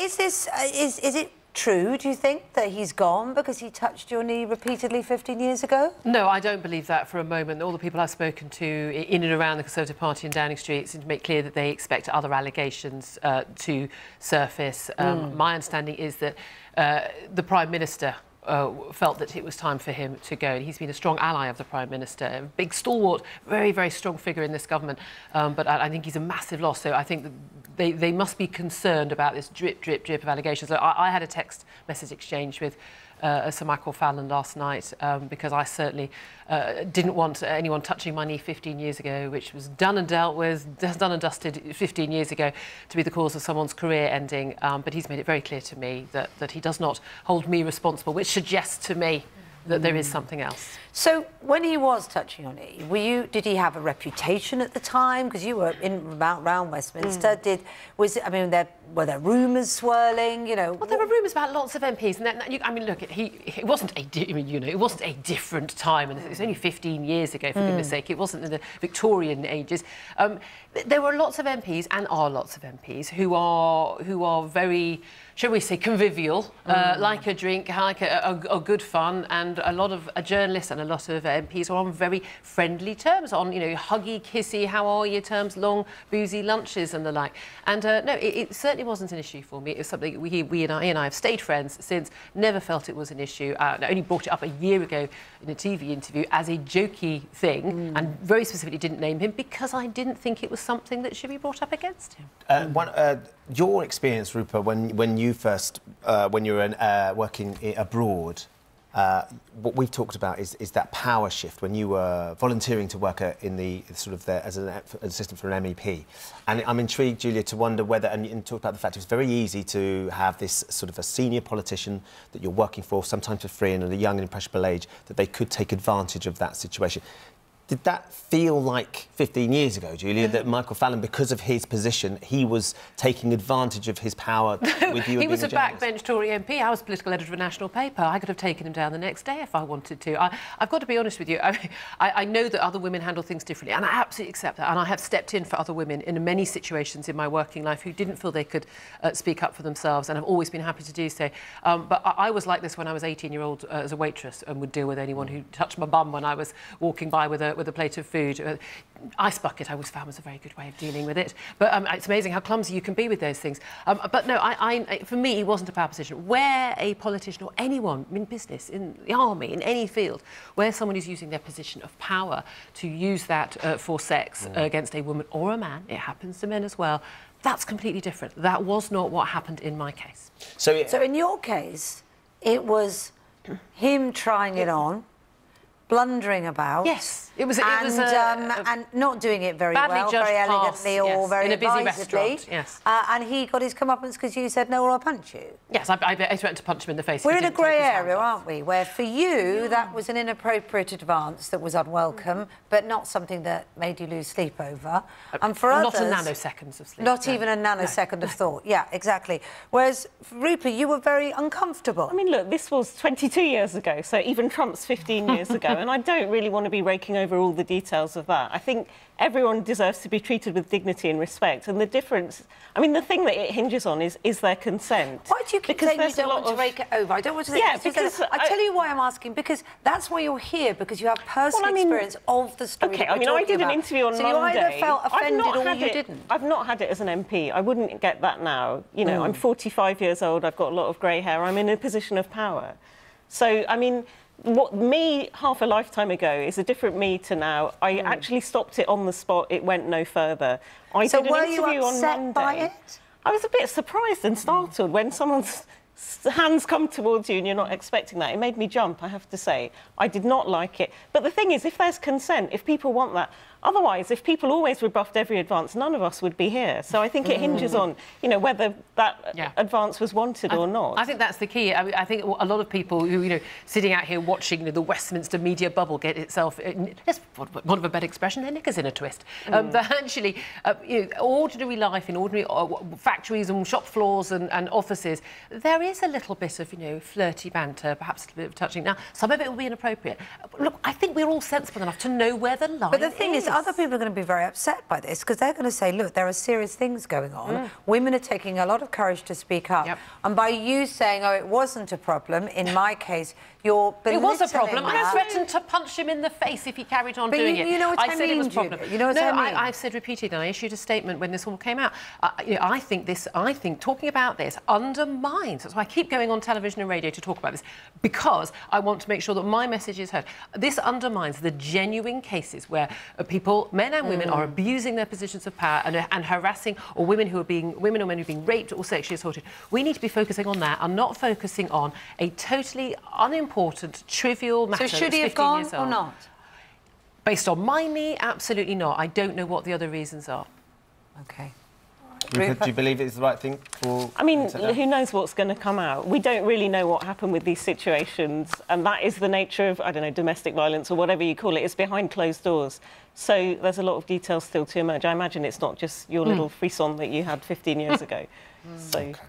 Is it true, do you think, that he's gone because he touched your knee repeatedly 15 years ago? No, I don't believe that for a moment. All the people I've spoken to in and around the Conservative Party in Downing Street seem to make clear that they expect other allegations to surface. My understanding is that the Prime Minister felt that it was time for him to go. He's been a strong ally of the Prime Minister, a big stalwart, very, very strong figure in this government. But I think he's a massive loss, so I think that they must be concerned about this drip, drip, drip of allegations. I had a text message exchange with Sir Michael Fallon last night because I certainly didn't want anyone touching my knee 15 years ago, which was done and dealt with, done and dusted 15 years ago, to be the cause of someone's career ending. But he's made it very clear to me that he does not hold me responsible, which suggests to me that there is something else. So when he was touching your knee, did he have a reputation at the time? Because you were round Westminster. Were there rumours swirling? You know, well, there were rumours about lots of MPs, and look, it wasn't a it wasn't a different time, and it was only 15 years ago. For goodness' sake, it wasn't in the Victorian ages. There were lots of MPs, and are lots of MPs who are very, shall we say, convivial, like a drink, like a good fun, and a lot of journalists and a lot of MPs are on very friendly terms, on huggy, kissy, how are you terms, long boozy lunches and the like. And no, it certainly. It wasn't an issue for me. It was something he and I have stayed friends since. Never felt it was an issue. I only brought it up a year ago in a TV interview as a jokey thing, and very specifically didn't name him because I didn't think it was something that should be brought up against him. Your experience, Rupert, when you first when you were working abroad, what we've talked about is that power shift when you were volunteering to work in the as an assistant for an MEP. And I'm intrigued, Julia, to wonder whether, and talk about the fact it was very easy to have this a senior politician that you're working for, sometimes for free and at a young and impressionable age, that they could take advantage of that situation. Did that feel like 15 years ago, Julia, that Michael Fallon, because of his position, he was taking advantage of his power with you? He was a backbench Tory MP. I was political editor of a national paper. I could have taken him down the next day if I wanted to. I've got to be honest with you. I know that other women handle things differently, and I absolutely accept that. And I have stepped in for other women in many situations in my working life who didn't feel they could speak up for themselves, and I've always been happy to do so. But I was like this when I was 18-year-old as a waitress and would deal with anyone who touched my bum when I was walking by with a plate of food. Ice bucket I always found was a very good way of dealing with it, but it's amazing how clumsy you can be with those things. But no, for me it wasn't a power position. Where a politician or anyone in business, in the army, in any field, where someone is using their position of power to use that for sex against a woman or a man, it happens to men as well, that's completely different. That was not what happened in my case. So in your case it was him trying it on, blundering about. Yes, and not doing it very well, very elegantly, yes, or very in a busy restaurant. Yes, and he got his comeuppance because you said no, or I'll punch you. Yes, I threatened to punch him in the face. We're in a grey area, aren't we? Where for you that was an inappropriate advance that was unwelcome, but not something that made you lose sleep over. And for others, not a nanosecond of sleep. Not even a nanosecond of thought. Yeah, exactly. Whereas Rupert, you were very uncomfortable. I mean, look, this was 22 years ago, so even Trump's 15 years ago. And I don't really want to be raking over all the details of that. I think everyone deserves to be treated with dignity and respect. And the difference, I mean, the thing that it hinges on is their consent. Why do you keep saying you don't want to rake it over? I don't want to say this. Because I tell you why I'm asking, because that's why you're here, because you have personal experience of the story. OK, I mean, I did an interview on Monday. So you either felt offended or you didn't. I've not had it as an MP. I wouldn't get that now. You know, I'm 45 years old. I've got a lot of grey hair. I'm in a position of power. So, I mean, what me half a lifetime ago is a different me to now. I actually stopped it on the spot. It went no further. So were you upset by it? I was a bit surprised and startled when someone's hands come towards you and you're not expecting that. It made me jump, I have to say. I did not like it. But the thing is, if there's consent, if people want that. Otherwise, if people always rebuffed every advance, none of us would be here. So I think it hinges on, whether that advance was wanted or not. I think that's the key. I mean, I think a lot of people who, sitting out here watching the Westminster media bubble get itself, one of a better expression, their knickers in a twist. But actually, ordinary life in ordinary factories and shop floors and offices, there is a little bit of, flirty banter, perhaps a little bit of touching. Now, some of it will be inappropriate. Look, I think we're all sensible enough to know where the line is. But the thing is, other people are going to be very upset by this, because they're going to say, look, there are serious things going on. Women are taking a lot of courage to speak up. And by you saying, oh, it wasn't a problem, in my case, you're belittling. It was a problem. I threatened to punch him in the face if he carried on doing it. You know what I said mean, it was a problem. You know what I mean? I've said repeatedly, I issued a statement when this all came out. You know, I think talking about this undermines. That's why I keep going on television and radio to talk about this, because I want to make sure that my message is heard. This undermines the genuine cases where people, men and women, are abusing their positions of power and harassing, or women or men who are being raped or sexually assaulted. We need to be focusing on that and not focusing on a totally unimportant, trivial matter. So should he have gone or not? Based on my knee, absolutely not. I don't know what the other reasons are. Okay. Do you believe it's the right thing for... I mean, who knows what's going to come out? We don't really know what happened with these situations, and that is the nature of, I don't know, domestic violence or whatever you call it. It's behind closed doors. So there's a lot of detail still to emerge. I imagine it's not just your little frisson that you had 15 years ago. So... Okay.